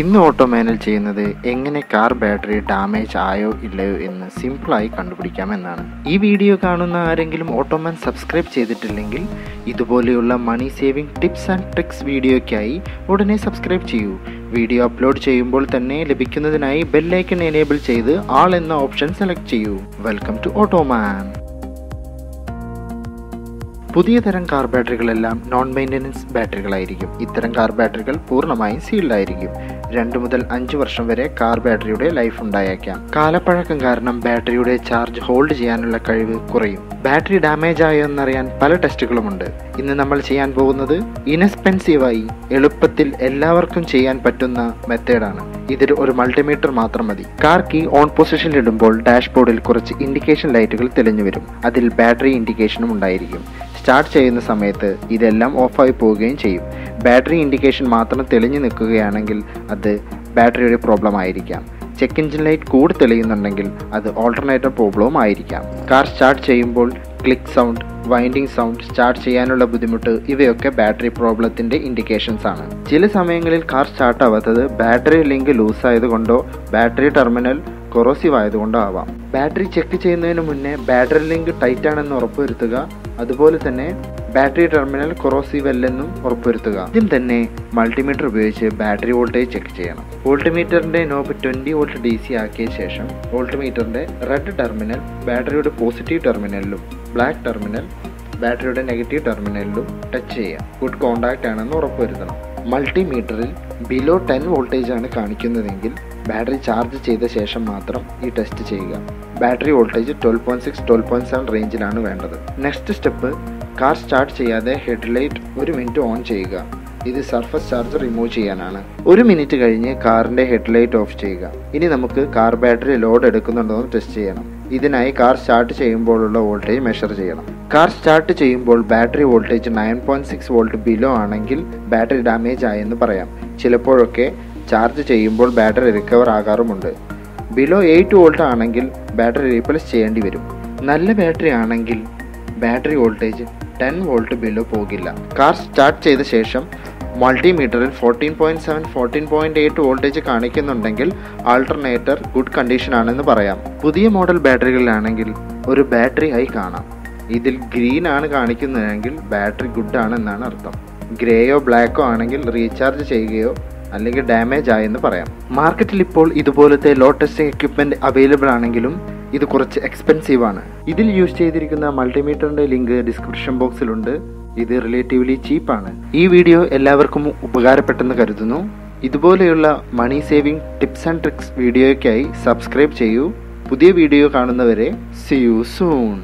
In the Automan, the car battery damage is simple. This video, Automan subscribe to the money saving tips and tricks video. Subscribe to you. Video upload the bell icon enable all in the option select you. Welcome to Automan. Pudhiya tharam car battery non-maintenance battery gallayirikkum. Ittaram car battery gal poornamayum sealed ayirikkum. 2 mudal 5 varsham vare car battery ude life undayakam. Kalapazhakkam karanam battery ude charge hold cheyanulla kazhivu kurayum. Battery damage ayo ennu ariyan pala testukalum undu. Innu nammal cheyan pogunnathu inexpensive ayi eluppathil ellavarkkum cheyan pattunna method aanu. Idiru oru multimeter matram mathi. Car key on position il idumbol dashboardil kurachu indication lightgal thelinju varum. Adil battery indication undayirikkum. Start ചെയ്യുന്ന സമയത്ത് ഇതെല്ലാം of ആയി പോവുകയും ചെയ്യും. Battery indication മാത്രം തെളിഞ്ഞു നിൽക്കുകയാണെങ്കിൽ അത് ബാറ്ററിയുടെ പ്രോബ്ലം ആയിരിക്കാം. ചെക്ക് എഞ്ചിൻ ലൈറ്റ് കൂടി തെളിയുന്നുണ്ടെങ്കിൽ അത് ആൾട്ടർനേറ്റർ പ്രോബ്ലം ആയിരിക്കാം. കാർ സ്റ്റാർട്ട് ചെയ്യുമ്പോൾ click sound, winding sound, start ചെയ്യാനുള്ള ബുദ്ധിമുട്ട് ഇവയൊക്കെ ബാറ്ററി പ്രോബ്ലത്തിന്റെ ഇൻഡിക്കേഷൻസ് ആണ്. ചില സമയങ്ങളിൽ കാർ സ്റ്റാർട്ട് ആവാത്തത് ബാറ്ററി ലിങ്ക് ലൂസ് ആയതുകൊണ്ടോ ബാറ്ററി ടെർമിനൽ corrosive ആയതുകൊണ്ടോ ആവാം. ബാറ്ററി ചെക്ക് ചെയ്യുന്നതിന് മുന്നേ ബാറ്ററി ലിങ്ക് ടൈറ്റ് ആണെന്ന് ഉറപ്പുവരുത്തുക. അതുപോലെ തന്നെ ബാറ്ററി ടെർമിനൽ കൊറോസീവ് അല്ലെന്നും ഉറപ്പുവരുത്തുക. ആദ്യം തന്നെ മൾട്ടിമീറ്റർ ഉപയോഗിച്ച് ബാറ്ററി വോൾട്ടേജ് ചെക്ക് ചെയ്യണം. വോൾട്ട്മീറ്ററിന്റെ നോബ് 20 വോൾട്ട് DC ആക്കിയ ശേഷം വോൾട്ട്മീറ്ററിന്റെ റെഡ് ടെർമിനൽ ബാറ്ററിയുടെ പോസിറ്റീവ് ടെർമിനലിലും ബ്ലാക്ക് ടെർമിനൽ ബാറ്ററിയുടെ നെഗറ്റീവ് ടെർമിനലിലും ടച്ച് ചെയ്യാം. ഗുഡ് കോണ്ടാക്ട് ആണെന്ന് ഉറപ്പുവരുത്തണം. മൾട്ടിമീറ്ററിൽ ബിലോ 10 വോൾട്ടേജ് ആണ് കാണിക്കുന്നതെങ്കിൽ ബാറ്ററി ചാർജ് ചെയ്ത ശേഷം മാത്രം ഈ ടെസ്റ്റ് ചെയ്യുക. ബാറ്ററി വോൾട്ടേജ് 12.6-12.7 റേഞ്ചിലാണ് വേണ്ടത്. നെക്സ്റ്റ് സ്റ്റെപ്പ്, കാർ സ്റ്റാർട്ട് ചെയ്യാതെ ഹെഡ്ലൈറ്റ് 1 മിനിറ്റ് ഓൺ ചെയ്യുക. ഇത് സർഫസ് ചാർജ് റിമൂവ് ചെയ്യാനാണ്. 1 മിനിറ്റ് കഴിഞ്ഞ് കാറിൻ്റെ ഹെഡ്ലൈറ്റ് ഓഫ് ചെയ്യുക. ഇനി നമുക്ക് കാർ ബാറ്ററി ലോഡ് എടുക്കുന്നുണ്ടോ എന്ന് ടെസ്റ്റ് ചെയ്യണം. ഇതിനായി കാർ സ്റ്റാർട്ട് ചെയ്യുമ്പോഴുള്ള വോൾട്ടേജ് മെഷർ ചെയ്യണം. കാർ സ്റ്റാർട്ട് ചെയ്യുമ്പോൾ ബാറ്ററി വോൾട്ടേജ് 9.6 വോൾട്ട് ബിലോ ആണെങ്കിൽ ബാറ്ററി ഡാമേജ് ആയെന്ന് പറയാം. ചിലപ്പോഴൊക്കെ ചാർജ് ചെയ്യുമ്പോൾ ബാറ്ററി റിക്കവർ ആകാറുമുണ്ട്. ബിലോ 8 വോൾട്ട് ആണെങ്കിൽ ബാറ്ററി റീപ്ലേസ് ചെയ്യേണ്ടി വരും. നല്ല ബാറ്ററി ആണെങ്കിൽ ബാറ്ററി വോൾട്ടേജ് 10 വോൾട്ട് ബിലോ പോകില്ല. കാർ സ്റ്റാർട്ട് ചെയ്ത ശേഷം മൾട്ടിമീറ്ററിൽ 14.7-14.8 വോൾട്ടേജ് കാണിക്കുന്നുണ്ടെങ്കിൽ ആൾട്ടർനേറ്റർ ഗുഡ് കണ്ടീഷനാണെന്ന് പറയാം. പുതിയ മോഡൽ ബാറ്ററികളിലാണെങ്കിൽ ഒരു ബാറ്ററി ഹൈ കാണാം. ഇതിൽ ഗ്രീൻ ആണ് കാണിക്കുന്നതെങ്കിൽ ബാറ്ററി ഗുഡ് ആണെന്നാണ് അർത്ഥം. ഗ്രേയോ ബ്ലാക്കോ ആണെങ്കിൽ റീചാർജ് ചെയ്യുകയോ അല്ലെങ്കിൽ ഡാമേജ് ആയെന്ന് പറയാം. മാർക്കറ്റിൽ ഇപ്പോൾ ഇതുപോലത്തെ ലോ ടെസ്റ്റിംഗ് എക്യുപ്മെൻറ്റ് അവൈലബിൾ ആണെങ്കിലും ഇത് കുറച്ച് എക്സ്പെൻസീവ് ആണ്. ഇതിൽ യൂസ് ചെയ്തിരിക്കുന്ന മൾട്ടിമീറ്ററിൻ്റെ ലിങ്ക് ഡിസ്ക്രിപ്ഷൻ ബോക്സിലുണ്ട്. ഇത് റിലേറ്റീവ്ലി ചീപ്പാണ്. ഈ വീഡിയോ എല്ലാവർക്കും ഉപകാരപ്പെട്ടെന്ന് കരുതുന്നു. ഇതുപോലെയുള്ള money saving tips and tricks വീഡിയോയ്ക്കായി സബ്സ്ക്രൈബ് ചെയ്യൂ. പുതിയ വീഡിയോ കാണുന്നവരെ സി യു സൂൺ.